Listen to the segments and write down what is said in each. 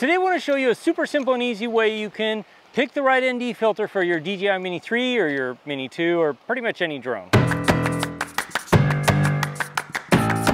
Today I want to show you a super simple and easy way you can pick the right ND filter for your DJI Mini 3 or your Mini 2 or pretty much any drone.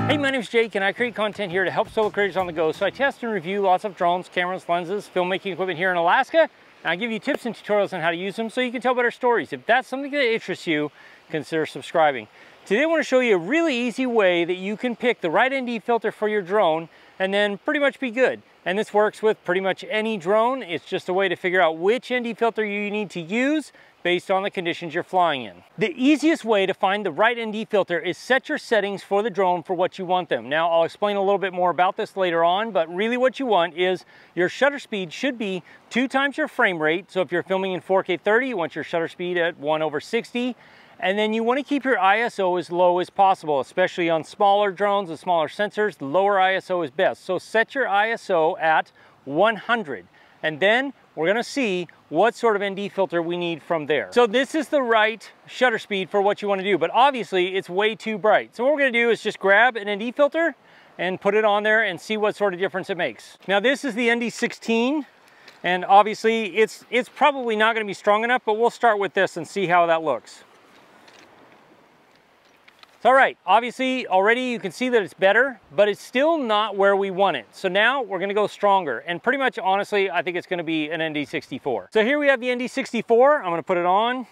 Hey, my name's Jake and I create content here to help solo creators on the go. So I test and review lots of drones, cameras, lenses, filmmaking equipment here in Alaska. And I give you tips and tutorials on how to use them so you can tell better stories. If that's something that interests you, consider subscribing. Today I want to show you a really easy way that you can pick the right ND filter for your drone and then pretty much be good. And this works with pretty much any drone. It's just a way to figure out which ND filter you need to use based on the conditions you're flying in. The easiest way to find the right ND filter is set your settings for the drone for what you want them. Now, I'll explain a little bit more about this later on, but really what you want is your shutter speed should be 2 times your frame rate. So if you're filming in 4K 30, you want your shutter speed at 1/60. And then you want to keep your ISO as low as possible, especially on smaller drones with smaller sensors. Lower ISO is best. So set your ISO at 100. And then we're going to see what sort of ND filter we need from there. So this is the right shutter speed for what you want to do, but obviously it's way too bright. So what we're going to do is just grab an ND filter and put it on there and see what sort of difference it makes. Now this is the ND16. And obviously it's probably not going to be strong enough, but we'll start with this and see how that looks. All right, obviously already you can see that it's better, but it's still not where we want it. So now we're gonna go stronger. And pretty much, honestly, I think it's gonna be an ND64. So here we have the ND64. I'm gonna put it on.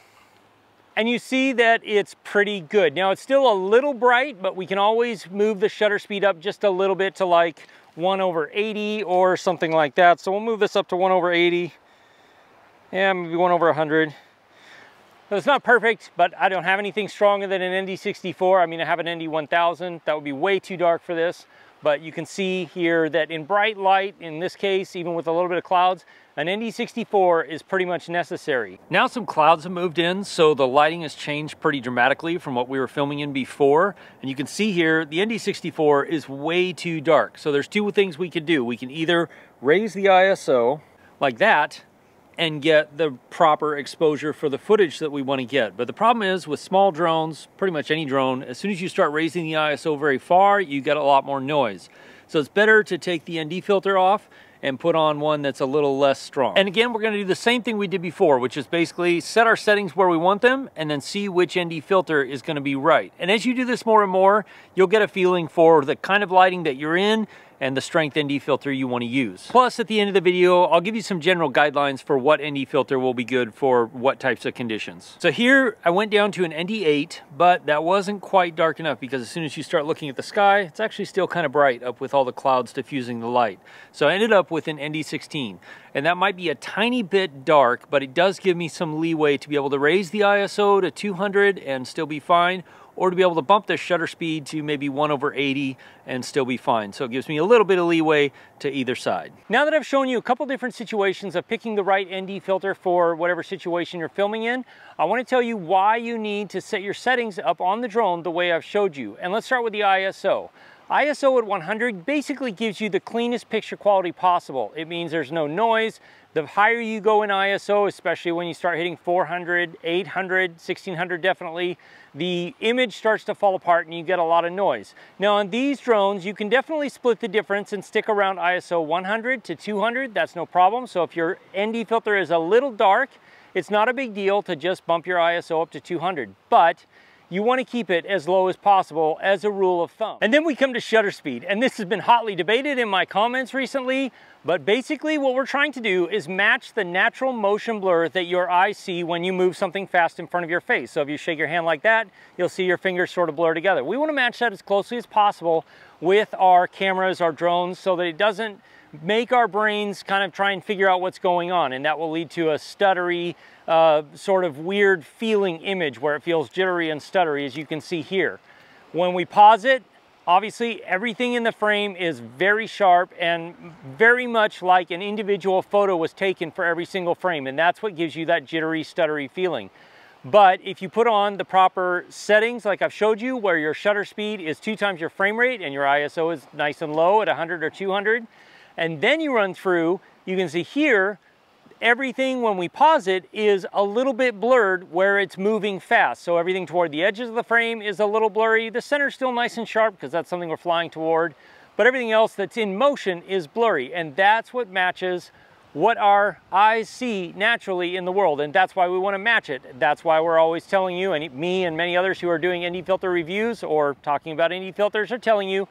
And you see that it's pretty good. Now it's still a little bright, but we can always move the shutter speed up just a little bit to like 1/80 or something like that. So we'll move this up to 1/80. Yeah, maybe 1/100. So it's not perfect, but I don't have anything stronger than an ND64. I mean, I have an ND1000. That would be way too dark for this. But you can see here that in bright light, in this case, even with a little bit of clouds, an ND64 is pretty much necessary. Now some clouds have moved in, so the lighting has changed pretty dramatically from what we were filming in before. And you can see here, the ND64 is way too dark. So there's 2 things we can do. We can either raise the ISO like that, and get the proper exposure for the footage that we want to get. But the problem is with small drones, pretty much any drone, as soon as you start raising the ISO very far, you get a lot more noise. So it's better to take the ND filter off and put on one that's a little less strong. And again, we're gonna do the same thing we did before, which is basically set our settings where we want them and then see which ND filter is gonna be right. And as you do this more and more, you'll get a feeling for the kind of lighting that you're in and the strength ND filter you wanna use. Plus, at the end of the video, I'll give you some general guidelines for what ND filter will be good for what types of conditions. So here, I went down to an ND8, but that wasn't quite dark enough because as soon as you start looking at the sky, it's actually still kind of bright up with all the clouds diffusing the light. So I ended up with an ND16. And that might be a tiny bit dark, but it does give me some leeway to be able to raise the ISO to 200 and still be fine, or to be able to bump the shutter speed to maybe 1/80 and still be fine. So it gives me a little bit of leeway to either side. Now that I've shown you a couple different situations of picking the right ND filter for whatever situation you're filming in, I wanna tell you why you need to set your settings up on the drone the way I've showed you. And let's start with the ISO. ISO at 100 basically gives you the cleanest picture quality possible. It means there's no noise. The higher you go in ISO, especially when you start hitting 400, 800, 1600 definitely, the image starts to fall apart and you get a lot of noise. Now on these drones, you can definitely split the difference and stick around ISO 100 to 200, that's no problem. So if your ND filter is a little dark, it's not a big deal to just bump your ISO up to 200, but you want to keep it as low as possible as a rule of thumb. And then we come to shutter speed. And this has been hotly debated in my comments recently, but basically what we're trying to do is match the natural motion blur that your eyes see when you move something fast in front of your face. So if you shake your hand like that, you'll see your fingers sort of blur together. We want to match that as closely as possible with our cameras, our drones, so that it doesn't make our brains kind of try and figure out what's going on. And that will lead to a stuttery, sort of weird feeling image where it feels jittery and stuttery, as you can see here. When we pause it, obviously everything in the frame is very sharp and very much like an individual photo was taken for every single frame. And that's what gives you that jittery, stuttery feeling. But if you put on the proper settings, like I've showed you, where your shutter speed is 2 times your frame rate and your ISO is nice and low at 100 or 200, and then you run through, you can see here, everything when we pause it is a little bit blurred where it's moving fast. So everything toward the edges of the frame is a little blurry. The center's still nice and sharp because that's something we're flying toward. but everything else that's in motion is blurry, and that's what matches what our eyes see naturally in the world, and that's why we want to match it. That's why we're always telling you, and me and many others who are doing ND filter reviews or talking about ND filters are telling you,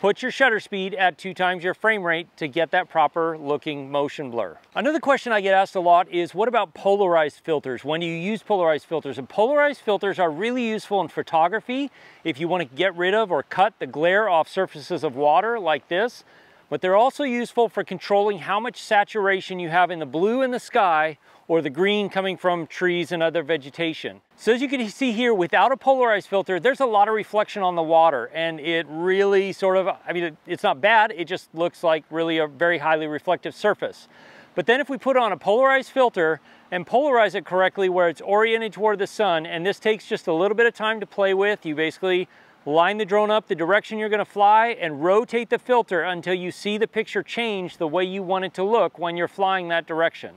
put your shutter speed at 2 times your frame rate to get that proper looking motion blur. Another question I get asked a lot is, what about polarized filters? When do you use polarized filters? And polarized filters are really useful in photography if you want to get rid of or cut the glare off surfaces of water like this. But they're also useful for controlling how much saturation you have in the blue in the sky or the green coming from trees and other vegetation. So as you can see here, without a polarized filter, there's a lot of reflection on the water, and it really sort of, I mean, it's not bad, it just looks like really a very highly reflective surface. But then if we put on a polarized filter and polarize it correctly where it's oriented toward the sun, and this takes just a little bit of time to play with, you basically line the drone up the direction you're going to fly and rotate the filter until you see the picture change the way you want it to look when you're flying that direction.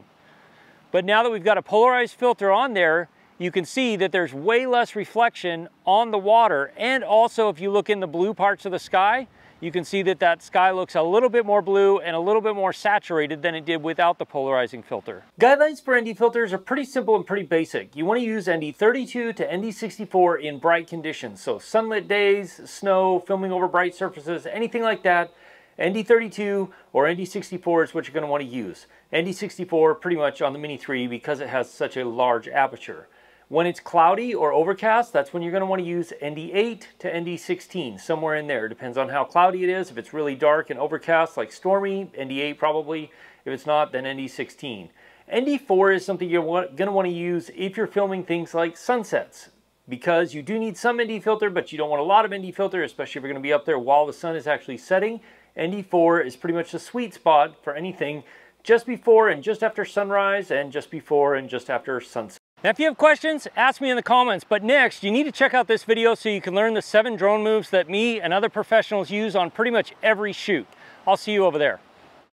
But now that we've got a polarized filter on there, you can see that there's way less reflection on the water. And also, if you look in the blue parts of the sky, you can see that that sky looks a little bit more blue and a little bit more saturated than it did without the polarizing filter. Guidelines for ND filters are pretty simple and pretty basic. You want to use ND32 to ND64 in bright conditions. So sunlit days, snow, filming over bright surfaces, anything like that. ND32 or ND64 is what you're going to want to use. ND64 pretty much on the Mini 3 because it has such a large aperture. When it's cloudy or overcast, that's when you're going to want to use ND8 to ND16, somewhere in there. Depends on how cloudy it is. If it's really dark and overcast, like stormy, ND8 probably. If it's not, then ND16. ND4 is something you're going to want to use if you're filming things like sunsets, because you do need some ND filter, but you don't want a lot of ND filter, especially if you're going to be up there while the sun is actually setting. ND4 is pretty much the sweet spot for anything just before and just after sunrise and just before and just after sunset. Now, if you have questions, ask me in the comments, but next you need to check out this video so you can learn the 7 drone moves that me and other professionals use on pretty much every shoot. I'll see you over there.